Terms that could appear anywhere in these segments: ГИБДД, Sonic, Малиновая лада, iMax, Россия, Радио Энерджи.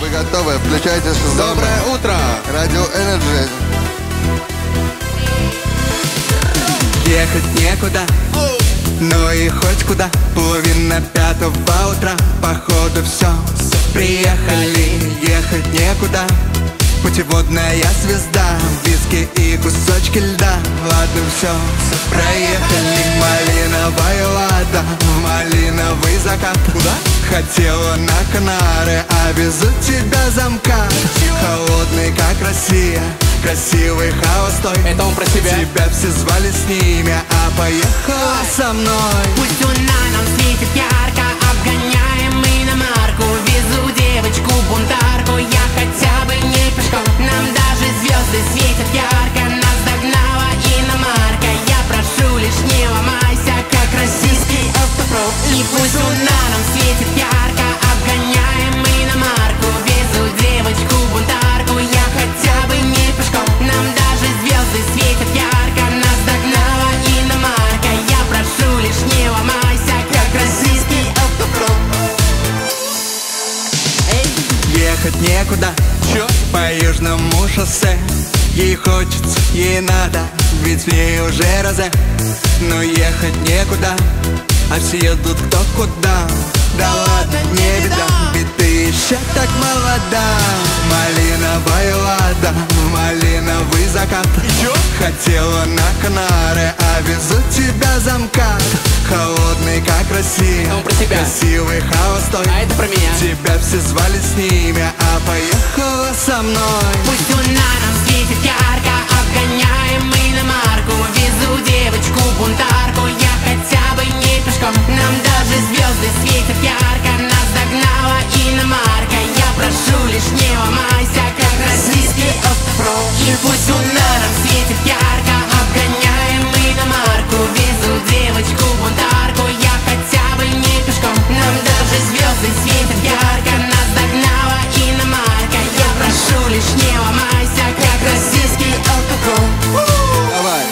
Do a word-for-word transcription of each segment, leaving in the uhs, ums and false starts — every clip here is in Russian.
Вы готовы? Включайте шумовое. Доброе утро! Радио Энерджи. Ехать некуда, но и хоть куда. Половина пятого утра, походу все. Приехали, ехать некуда. Путеводная звезда, виски и кусочки льда. Ладно, все, проехали. Малиновая лада, малиновый закат. Куда? Хотела на Канары, а везут тебя замка. Холодный, как Россия, красивый, холостой. Это он про себя. Тебя все звали с ними, а поехала со мной. Пусть луна нам светит ярко, обгоняем мы на марку. Везу девочку бунтарку, я хотя бы не пешком. Нам даже звезды светят ярко, нас догнала иномарка. Я прошу, лишь не ломайся, как российский автопром. И пусть луна нам светит ярко, обгоняем мы на марку. Везу девочку бунтарку, я хотя бы не пешком. Нам даже звезды светят ярко, нас догнала иномарка. Я прошу, лишь не ломайся, как российский автопром. Ехать некуда. Чё? По южному шоссе. Ей хочется, ей надо, ведь в ней уже розе. Но ехать некуда, а все едут кто куда. Да ладно, не беда, ведь ты еще так молода. Малиновая лада, малиновый закат. Хотела на Канары, а везут тебя замка. Холодный, как Россия, красивый, холостой. А это про меня. Тебя все звали с ними, а поехала со мной. Пусть луна нам светит ярко, обгоняем мы иномарку. Везу девочку бунтарку, я хотя бы не пешком. Нам даже звезды светят ярко, нас догнала иномарка. Я прошу, лишь не ломайся, как российский автопром. И пусть луна нам светит ярко, обгоняем мы иномарку. Везу девочку бунтарку, я хотя бы не пешком. Нам даже звезды светят ярко, нас догнала иномарка. Я прошу, лишь не ломайся, как российский автопром. Давай!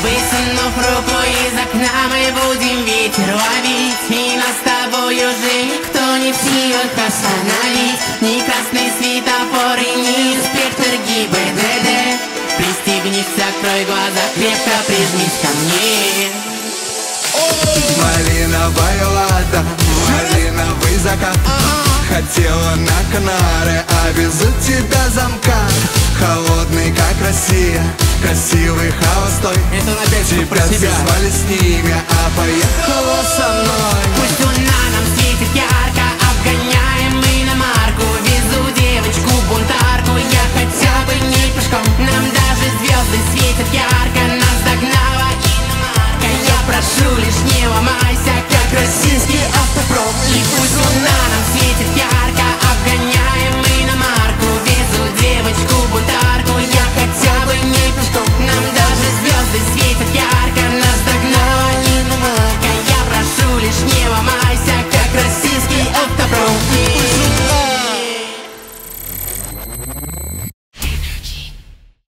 Высунув руку из окна, мы будем ветер ловить. И нас с тобою жить, кто не в силах остановить. Ни красный светофор и ни инспектор ГИБДД. Пристегнись, закрой глаза, крепко прижмись ко мне. Малиновая лада, малиновый закат. Хотела на Канары, а везут тебя замка. Холодный, как Россия, красивый, холостой. Это он опять про себя. Тебя звали с ними, а поехала со мной.